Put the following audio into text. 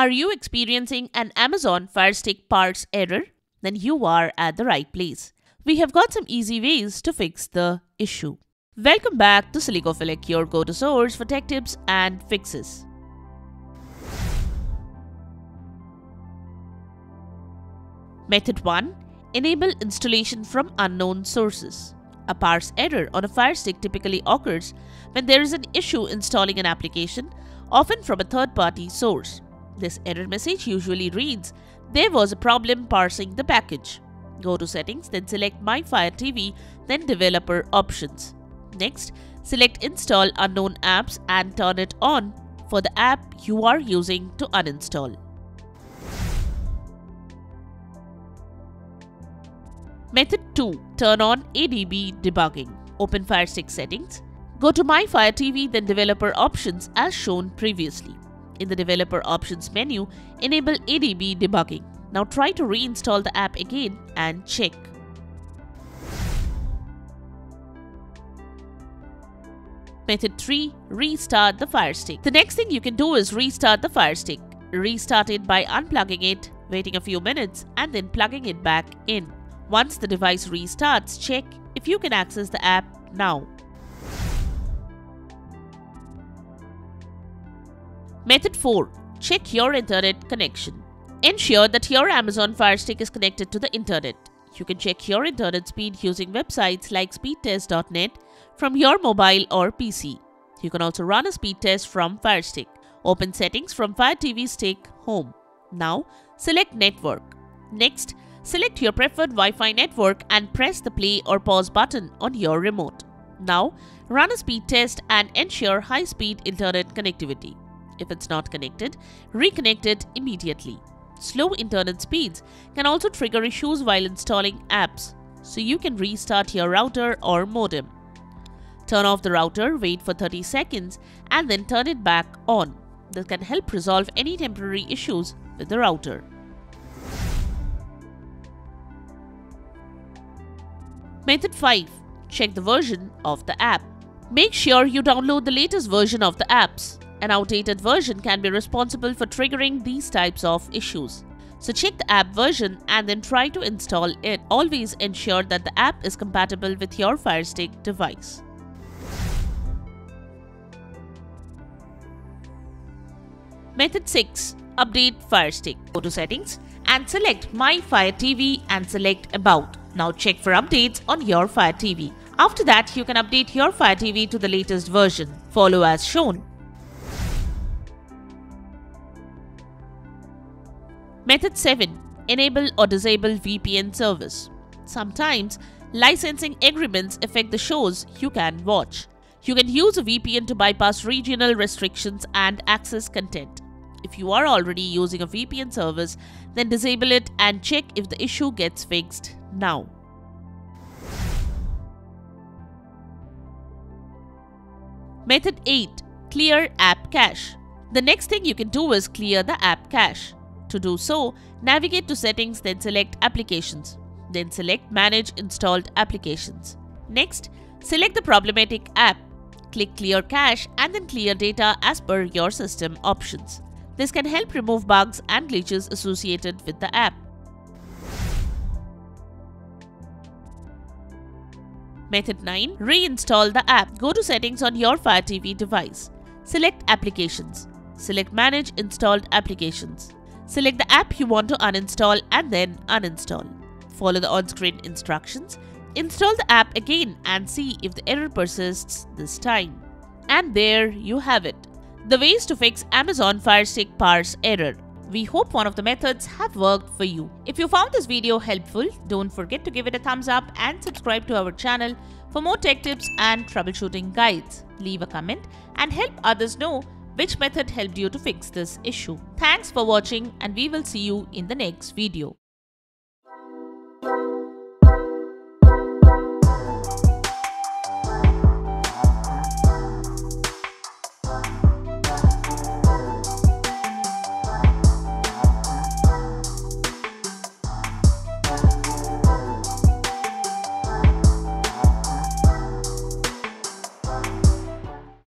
Are you experiencing an Amazon Fire Stick parse error? Then you are at the right place. We have got some easy ways to fix the issue. Welcome back to Silicophilic, your go-to source for tech tips and fixes. Method 1. Enable installation from unknown sources. A parse error on a Fire Stick typically occurs when there is an issue installing an application, often from a third-party source. This error message usually reads, "There was a problem parsing the package." Go to Settings, then select My Fire TV, then Developer Options. Next, select Install Unknown Apps and turn it on for the app you are using to uninstall. Method 2. Turn on ADB debugging. Open Fire Stick settings. Go to My Fire TV, then Developer Options as shown previously. In the Developer Options menu, enable ADB debugging. Now try to reinstall the app again and check. Method 3. Restart the Fire Stick. The next thing you can do is restart the Fire Stick. Restart it by unplugging it, waiting a few minutes, and then plugging it back in. Once the device restarts, check if you can access the app now. Method 4. Check your internet connection. Ensure that your Amazon Fire Stick is connected to the internet. You can check your internet speed using websites like speedtest.net from your mobile or PC. You can also run a speed test from Fire Stick. Open Settings from Fire TV Stick Home. Now, select Network. Next, select your preferred Wi-Fi network and press the play or pause button on your remote. Now, run a speed test and ensure high-speed internet connectivity. If it's not connected, reconnect it immediately. Slow internet speeds can also trigger issues while installing apps, so you can restart your router or modem. Turn off the router, wait for 30 seconds, and then turn it back on. This can help resolve any temporary issues with the router. Method 5. Check the version of the app. Make sure you download the latest version of the apps. An outdated version can be responsible for triggering these types of issues. So check the app version and then try to install it. Always ensure that the app is compatible with your Fire Stick device. Method 6. Update Fire Stick. Go to Settings and select My Fire TV and select About. Now check for updates on your Fire TV. After that, you can update your Fire TV to the latest version. Follow as shown. Method 7. Enable or disable VPN service. Sometimes, licensing agreements affect the shows you can watch. You can use a VPN to bypass regional restrictions and access content. If you are already using a VPN service, then disable it and check if the issue gets fixed now. Method 8. Clear app cache. The next thing you can do is clear the app cache. To do so, navigate to Settings, then select Applications. Then select Manage Installed Applications. Next, select the problematic app. Click Clear Cache and then Clear Data as per your system options. This can help remove bugs and glitches associated with the app. Method 9. Reinstall the app. Go to Settings on your Fire TV device. Select Applications. Select Manage Installed Applications. Select the app you want to uninstall and then uninstall. Follow the on-screen instructions. Install the app again and see if the error persists this time. And there you have it. The ways to fix Amazon Fire Stick parse error. We hope one of the methods have worked for you. If you found this video helpful, don't forget to give it a thumbs up and subscribe to our channel for more tech tips and troubleshooting guides. Leave a comment and help others know which method helped you to fix this issue. Thanks for watching, and we will see you in the next video.